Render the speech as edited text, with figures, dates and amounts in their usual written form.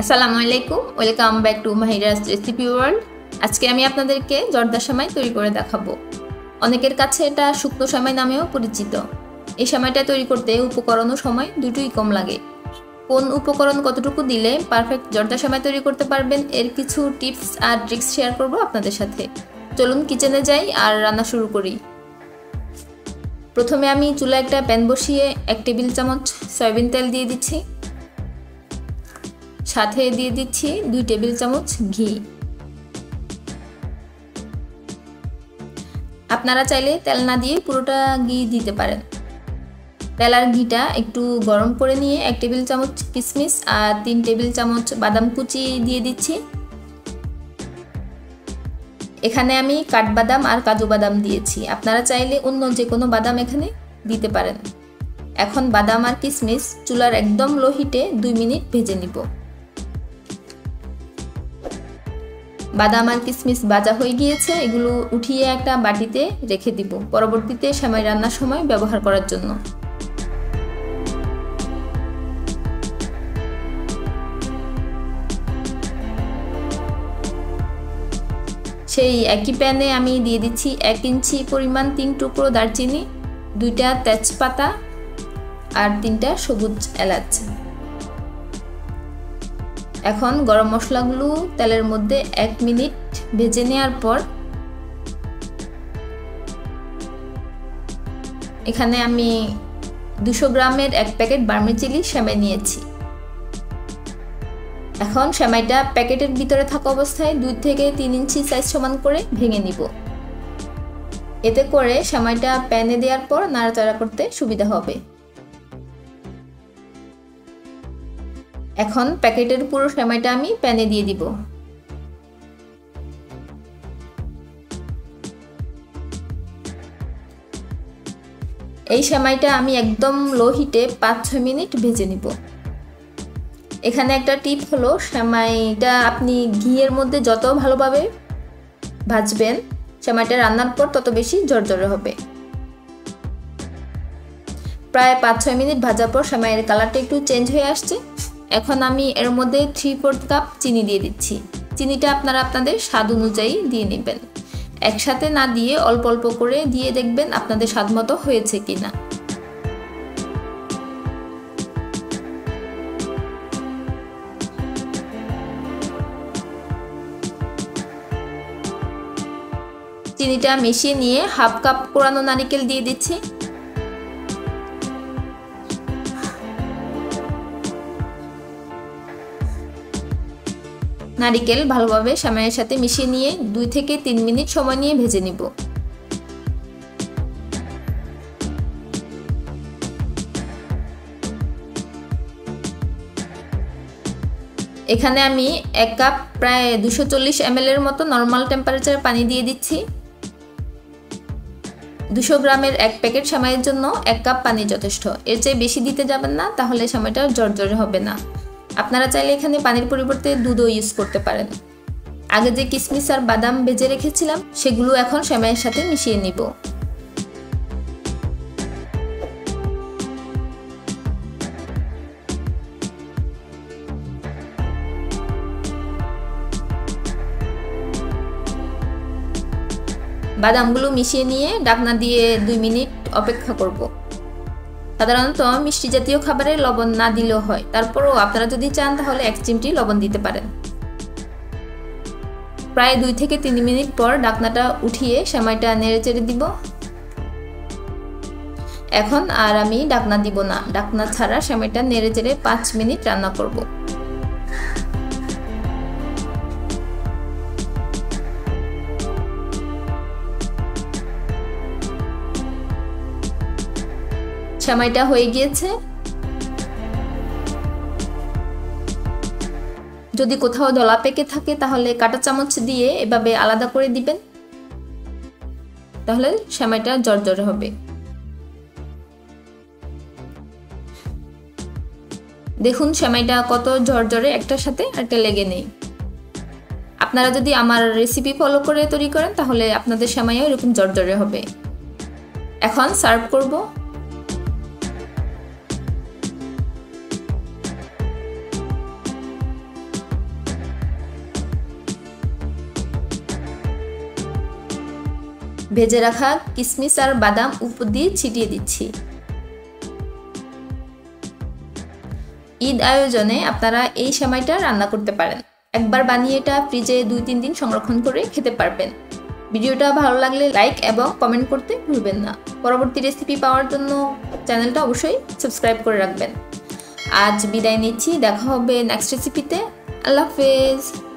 আসসালামু আলাইকুম welcome back to Mahira's recipe world. আজকে আমি আপনাদেরকে জর্দা সেমাই তৈরি করে দেখাবো। অনেকের কাছে এটা শুকনো সেমাই নামেও পরিচিত। এই সেমাইটা তৈরি করতে উপকরণ ও সময় দুটোই কম লাগে। কোন উপকরণ কতটুকু দিলে পারফেক্ট জর্দা সেমাই তৈরি করতে পারবেন এর কিছু টিপস আর ট্রিক্স শেয়ার করব আপনাদের সাথে। চলুন কিচেনে যাই আর রান্না শুরু করি। প্রথমে আমি চুলা একটা প্যান বসিয়ে 1 টেবিল চামচ সয়াবিন তেল দিয়ে দিচ্ছি, সাথে দিয়ে দিচ্ছি 2 টেবিল চামচ ঘি। আপনারা চাইলে তেল না দিয়ে পুরোটা ঘি দিতে পারেন। তেল আর ঘিটা একটু গরম করে নিয়ে 1 টেবিল চামচ কিশমিশ আর 3 টেবিল চামচ বাদাম কুচি দিয়ে দিচ্ছি। এখানে আমি কাঠবাদাম আর কাজু বাদাম দিয়েছি, আপনারা চাইলে অন্য যে কোনো বাদাম এখানে দিতে পারেন। এখন বাদাম আর কিশমিশ চুলার একদম লো হিটে 2 মিনিট ভেজে নিব। বাদাম আর কিশমিশ ভাজা হয়ে গিয়েছে, এগুলো উঠিয়ে একটা বাটিতে রেখে দিব পরবর্তীতে সেমাই রান্নার সময় ব্যবহার করার জন্য। সেই একই প্যানে আমি দিয়ে দিচ্ছি 1 ইঞ্চি পরিমাণ 3 টুকরো দারচিনি, 2টা তেজপাতা আর 3টা সবুজ এলাচ। এখন গরম মশলাগুলো তেলের মধ্যে 1 মিনিট ভেজে নেওয়ার পর এখানে আমি 200 গ্রামের 1 প্যাকেট বার্মি চিলি সেমাই নিয়েছি। এখন সেমাইটা প্যাকেটের ভিতরে থাকা অবস্থায় 2 থেকে 3 ইঞ্চি সাইজ সমান করে ভেঙে নিব। এতে করে সেমাইটা প্যানে দেওয়ার পর নাড়াচাড়া করতে সুবিধা হবে। এখন প্যাকেটের পুরো সেমাইটা আমি প্যানে দিয়ে দিব। এই সেমাইটা আমি একদম লো হিটে 5-6 মিনিট ভেজে নিব। এখানে একটা টিপ হলো, সেমাইটা আপনি ঘিয়ের মধ্যে যত ভালোভাবে ভাজবেন সেমাইটা রান্নার পর তত বেশি ঝরঝরে হবে। প্রায় 5-6 মিনিট ভাজার পর সেমাইয়ের কালারটা একটু চেঞ্জ হয়ে আসছে। এখন আমি এর মধ্যে 3/4 কাপ চিনি দিয়ে দিচ্ছি। চিনিটা আপনারা আপনাদের স্বাদ অনুযায়ী দিয়ে নেবেন, একসাথে না দিয়ে অল্প অল্প করে দিয়ে দেখবেন আপনাদের স্বাদ মতো হয়েছে কিনা। চিনিটা মিশিয়ে নিয়ে 1/2 কাপ কোরানো নারকেল দিয়ে দিচ্ছি। নারকেল ভালোভাবে সেমাইয়ের সাথে মিশিয়ে নিয়ে 2 থেকে 3 মিনিট সময় নিয়ে ভেজে নিব। এখানে আমি 1 কাপ প্রায় 240 ml এর মতো নরমাল টেম্পারেচারে পানি দিয়ে দিচ্ছি। 200 গ্রামের 1 প্যাকেট সেমাইয়ের জন্য 1 কাপ পানি যথেষ্ট, এর চেয়ে বেশি দিতে যাবেন না, তাহলে সেমাইটা ঝরঝরে হবে না। আপনারা চাইলে এখানে পানির পরিবর্তে দুধও ইউজ করতে পারেন। আগে যে কিশমিশ আর বাদাম ভেজে রেখেছিলাম সেগুলো এখন সেমাইয়ের সাথে মিশিয়ে নিব। বাদামগুলো মিশিয়ে নিয়ে ঢাকনা দিয়ে 2 মিনিট অপেক্ষা করব। সাধারণত মিষ্টি জাতীয় খাবারে লবণ না দিলেও হয়, তারপরও আপনারা যদি চান তাহলে 1 চিমটি লবণ দিতে পারেন। প্রায় 2 থেকে 3 মিনিট পর ঢাকনাটা উঠিয়ে সেমাইটা নেড়েচেড়ে দিব। এখন আর আমি ঢাকনা দিব না, ঢাকনা ছাড়া সেমাইটা নেড়েচেড়ে 5 মিনিট রান্না করব। সেমাইটা হয়ে গিয়েছে। যদি কোথাও দলা পেকে থাকে তাহলে কাঁটা চামচ দিয়ে এভাবে আলাদা করে দিবেন, তাহলে সেমাইটা জড়জড়ে হবে। দেখুন সেমাইটা কত জড়জড়ে, একটার সাথে আরেকটা লেগে নেই। আপনারা যদি আমার রেসিপি ফলো করে তৈরি করেন তাহলে আপনাদের সেমাইও এরকম জড়জড়ে হবে। এখন সার্ভ করব। भेजे रखा किशमिश और बादाम ऊपर दिए छिटिए दिच्छी। ईद आयोजने आपनारा एई सेमाइटा रान्ना करते पारेन। एकबार बानिये एटा फ्रिजे 2-3 दिन संरक्षण करे खेते पारबेन। ভিডিওটা ভালো লাগলে লাইক এবং কমেন্ট করতে ভুলবেন না। পরবর্তী রেসিপি পাওয়ার জন্য চ্যানেলটা অবশ্যই সাবস্ক্রাইব করে রাখবেন। আজ বিদায় নিচ্ছি, দেখা হবে নেক্সট রেসিপিতে। আল্লাহ হাফেজ।